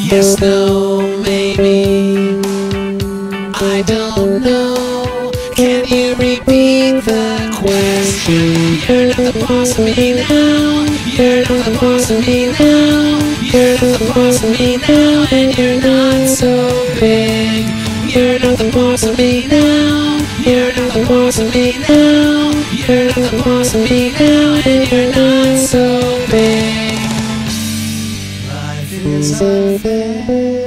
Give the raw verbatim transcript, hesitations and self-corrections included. Yes, no, maybe, I don't know. Can you repeat the question? You're not the boss of me now. You're not the boss of me now. You're not the boss of me now. And you're not so big. You're not the boss of me now. You're not the boss of me now. You're not the boss of me now. And you're not so big. It's unfair.